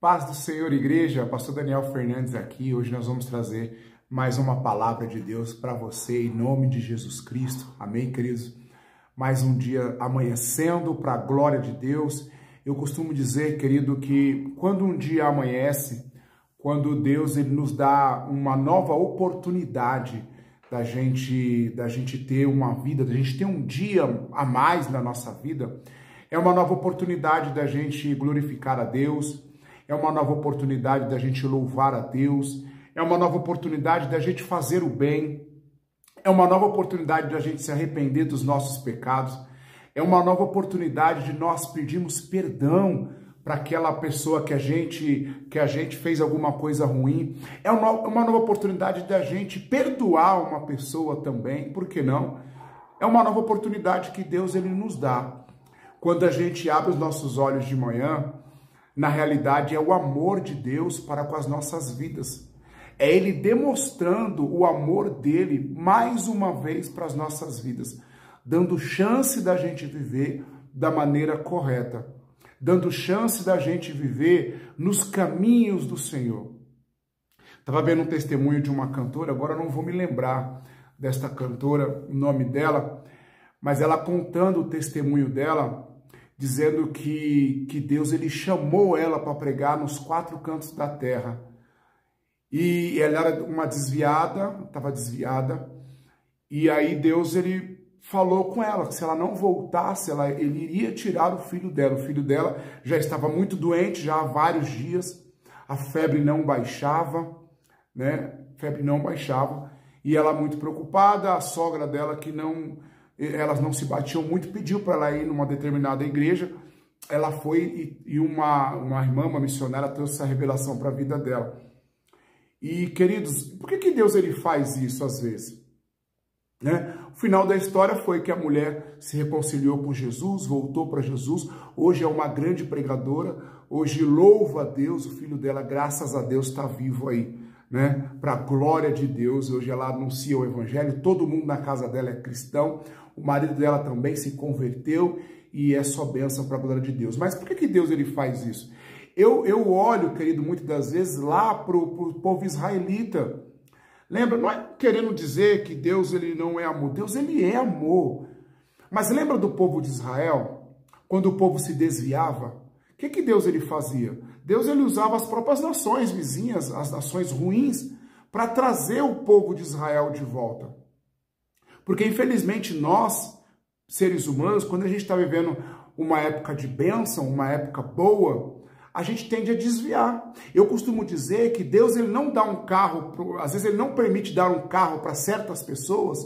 Paz do Senhor, igreja. Pastor Daniel Fernandes aqui. Hoje nós vamos trazer mais uma palavra de Deus para você, em nome de Jesus Cristo. Amém, queridos? Mais um dia amanhecendo para a glória de Deus. Eu costumo dizer, querido, que quando um dia amanhece, quando Deus ele nos dá uma nova oportunidade da gente ter uma vida, da gente ter um dia a mais na nossa vida, é uma nova oportunidade da gente glorificar a Deus, é uma nova oportunidade da gente louvar a Deus, é uma nova oportunidade da gente fazer o bem, é uma nova oportunidade da gente se arrepender dos nossos pecados, é uma nova oportunidade de nós pedirmos perdão para aquela pessoa que a gente fez alguma coisa ruim, é uma nova oportunidade da gente perdoar uma pessoa também, por que não? É uma nova oportunidade que Deus ele nos dá. Quando a gente abre os nossos olhos de manhã, na realidade, é o amor de Deus para com as nossas vidas. É Ele demonstrando o amor dEle mais uma vez para as nossas vidas, dando chance da gente viver da maneira correta, dando chance da gente viver nos caminhos do Senhor. Estava vendo um testemunho de uma cantora, agora não vou me lembrar desta cantora, o nome dela, mas ela contando o testemunho dela, dizendo que Deus ele chamou ela para pregar nos 4 cantos da terra. E ela era uma desviada, estava desviada, e aí Deus ele falou com ela que se ela não voltasse, ele iria tirar o filho dela. O filho dela já estava muito doente, já há vários dias, a febre não baixava, né? E ela muito preocupada, a sogra dela que elas não se batiam muito, pediu para ela ir numa determinada igreja, ela foi e uma irmã, uma missionária, trouxe essa revelação para a vida dela. E, queridos, por que Deus ele faz isso às vezes? Né? O final da história foi que a mulher se reconciliou com Jesus, voltou para Jesus, hoje é uma grande pregadora, hoje louva a Deus, o filho dela, graças a Deus, está vivo aí, né? Para a glória de Deus, hoje ela anuncia o evangelho, todo mundo na casa dela é cristão, o marido dela também se converteu e é só bênção para a glória de Deus. Mas por que Deus ele faz isso? Eu olho, querido, muitas das vezes lá para o povo israelita. Lembra, não é querendo dizer que Deus ele não é amor, Deus ele é amor. Mas lembra do povo de Israel, quando o povo se desviava? O que Deus ele fazia? Deus ele usava as próprias nações vizinhas, as nações ruins, para trazer o povo de Israel de volta. Porque, infelizmente, nós, seres humanos, quando a gente está vivendo uma época de bênção, uma época boa, a gente tende a desviar. Eu costumo dizer que Deus ele não dá um carro, às vezes ele não permite dar um carro para certas pessoas,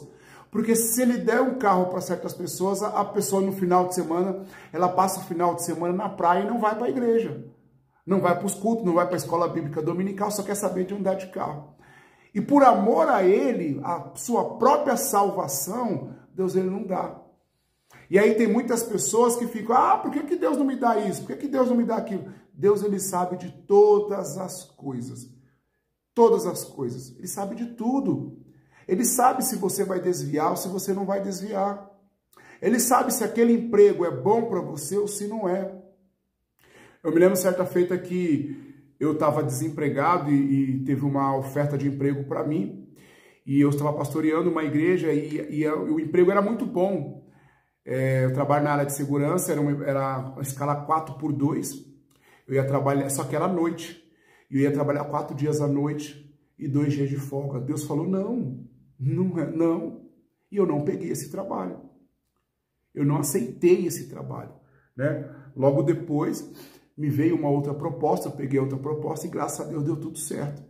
porque se ele der um carro para certas pessoas, a pessoa no final de semana, ela passa o final de semana na praia e não vai para a igreja. Não vai para os cultos, não vai para a escola bíblica dominical, só quer saber de andar de carro. E por amor a ele, a sua própria salvação, Deus ele não dá. E aí tem muitas pessoas que ficam, por que Deus não me dá isso? Por que Deus não me dá aquilo? Deus ele sabe de todas as coisas. Todas as coisas. Ele sabe de tudo. Ele sabe se você vai desviar ou se você não vai desviar. Ele sabe se aquele emprego é bom para você ou se não é. Eu me lembro certa feita que eu estava desempregado e teve uma oferta de emprego para mim. E eu estava pastoreando uma igreja e o emprego era muito bom. Eu trabalho na área de segurança, era uma escala 4x2. Eu ia trabalhar, só que era à noite. Eu ia trabalhar 4 dias à noite e 2 dias de folga. Deus falou, não. E eu não peguei esse trabalho. Eu não aceitei esse trabalho, né? Logo depois me veio uma outra proposta, eu peguei outra proposta e graças a Deus deu tudo certo.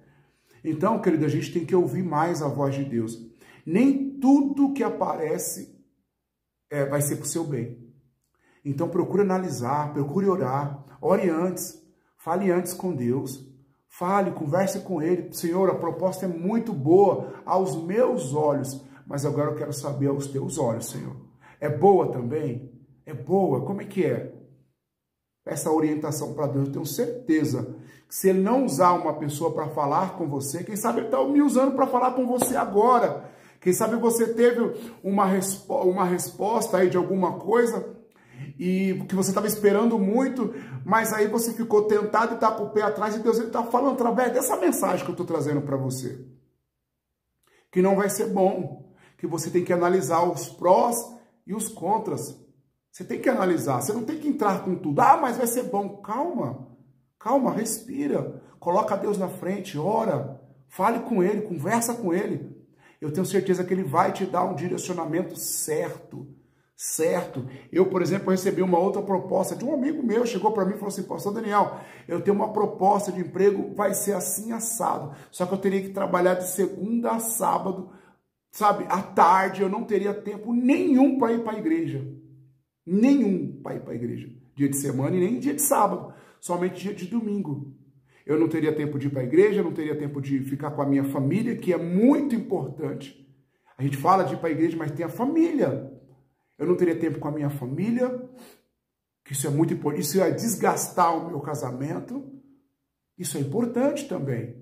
Então, querido, a gente tem que ouvir mais a voz de Deus. Nem tudo que aparece vai ser para o seu bem. Então procure analisar, procure orar, ore antes, fale antes com Deus, fale, converse com Ele. Senhor, a proposta é muito boa aos meus olhos, mas agora eu quero saber aos teus olhos, Senhor. É boa também? É boa? Como é que é? Essa orientação para Deus, eu tenho certeza que se Ele não usar uma pessoa para falar com você, quem sabe Ele está me usando para falar com você agora, quem sabe você teve uma resposta aí de alguma coisa e que você estava esperando muito, mas aí você ficou tentado e está com o pé atrás, e Deus está falando através dessa mensagem que eu estou trazendo para você, que não vai ser bom, que você tem que analisar os prós e os contras. Você tem que analisar, você não tem que entrar com tudo. Ah, mas vai ser bom. Calma, calma, respira, coloca Deus na frente, ora, fale com Ele, conversa com Ele. Eu tenho certeza que Ele vai te dar um direcionamento certo, certo. Eu, por exemplo, recebi uma outra proposta de um amigo meu, chegou para mim e falou assim: Pastor Daniel, eu tenho uma proposta de emprego, vai ser assim assado, só que eu teria que trabalhar de segunda a sábado, sabe, à tarde, eu não teria tempo nenhum para ir para a igreja, nenhum para ir para a igreja, dia de semana e nem dia de sábado, somente dia de domingo. Eu não teria tempo de ir para a igreja, não teria tempo de ficar com a minha família, que é muito importante. A gente fala de ir para a igreja, mas tem a família. Eu não teria tempo com a minha família, que isso é muito importante. Isso ia desgastar o meu casamento. Isso é importante também.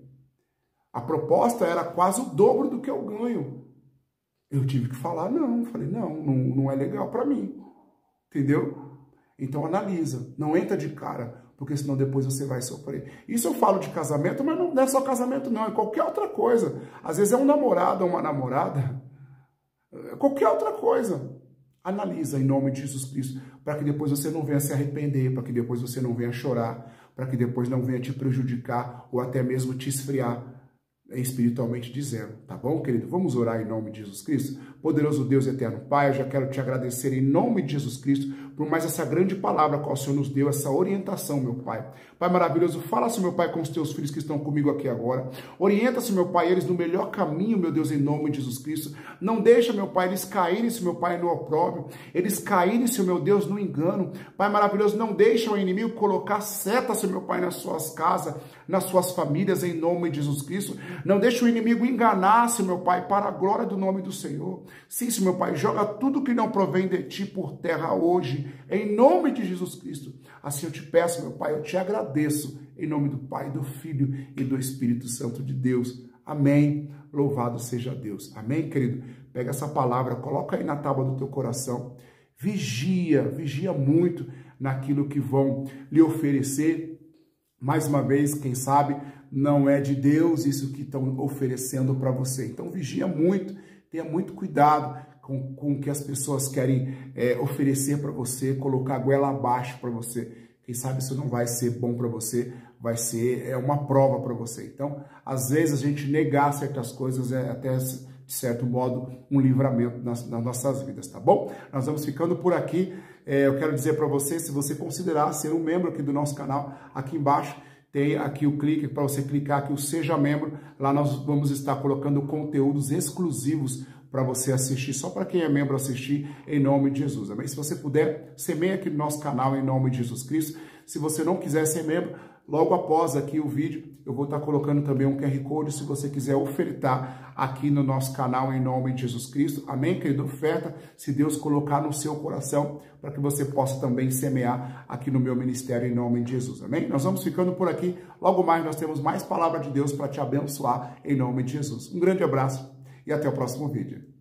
A proposta era quase o dobro do que eu ganho. Eu tive que falar, não. Falei, não é legal para mim. Entendeu? Então analisa, não entra de cara, porque senão depois você vai sofrer. Isso eu falo de casamento, mas não é só casamento não, é qualquer outra coisa. Às vezes é um namorado ou uma namorada, qualquer outra coisa. Analisa em nome de Jesus Cristo, para que depois você não venha se arrepender, para que depois você não venha chorar, para que depois não venha te prejudicar ou até mesmo te esfriar espiritualmente dizendo, tá bom, querido? Vamos orar em nome de Jesus Cristo. Poderoso Deus eterno Pai, eu já quero te agradecer em nome de Jesus Cristo por mais essa grande palavra que o Senhor nos deu, essa orientação, meu Pai. Pai maravilhoso, fala-se, meu Pai, com os teus filhos que estão comigo aqui agora. Orienta-se, meu Pai, eles no melhor caminho, meu Deus, em nome de Jesus Cristo. Não deixa, meu Pai, eles caírem-se, meu Pai, no opróbrio. Eles caírem-se, meu Deus, no engano. Pai maravilhoso, não deixa o inimigo colocar setas, meu Pai, nas suas casas, nas suas famílias, em nome de Jesus Cristo. Não deixa o inimigo enganar-se, meu Pai, para a glória do nome do Senhor. Sim, meu Pai, joga tudo que não provém de Ti por terra hoje, em nome de Jesus Cristo. Assim eu te peço, meu Pai, eu te agradeço, em nome do Pai, do Filho e do Espírito Santo de Deus. Amém. Louvado seja Deus. Amém, querido? Pega essa palavra, coloca aí na tábua do teu coração. Vigia, vigia muito naquilo que vão lhe oferecer. Mais uma vez, quem sabe, não é de Deus isso que estão oferecendo para você. Então vigia muito, tenha muito cuidado com o que as pessoas querem oferecer para você, colocar a goela abaixo para você. Quem sabe isso não vai ser bom para você, vai ser uma prova para você. Então, às vezes a gente negar certas coisas é até, de certo modo, um livramento nas nossas vidas, tá bom? Nós vamos ficando por aqui. Eu quero dizer para você, se você considerar ser um membro aqui do nosso canal, aqui embaixo, tem aqui o clique para você clicar aqui o Seja Membro. Lá nós vamos estar colocando conteúdos exclusivos para você assistir, só para quem é membro assistir, em nome de Jesus. Amém? Se você puder, semeia aqui no nosso canal, em nome de Jesus Cristo. Se você não quiser ser membro, logo após aqui o vídeo, eu vou estar colocando também um QR Code, se você quiser ofertar aqui no nosso canal, em nome de Jesus Cristo. Amém, querido? Oferta, se Deus colocar no seu coração, para que você possa também semear aqui no meu ministério, em nome de Jesus. Amém? Nós vamos ficando por aqui. Logo mais, nós temos mais palavra de Deus para te abençoar, em nome de Jesus. Um grande abraço e até o próximo vídeo.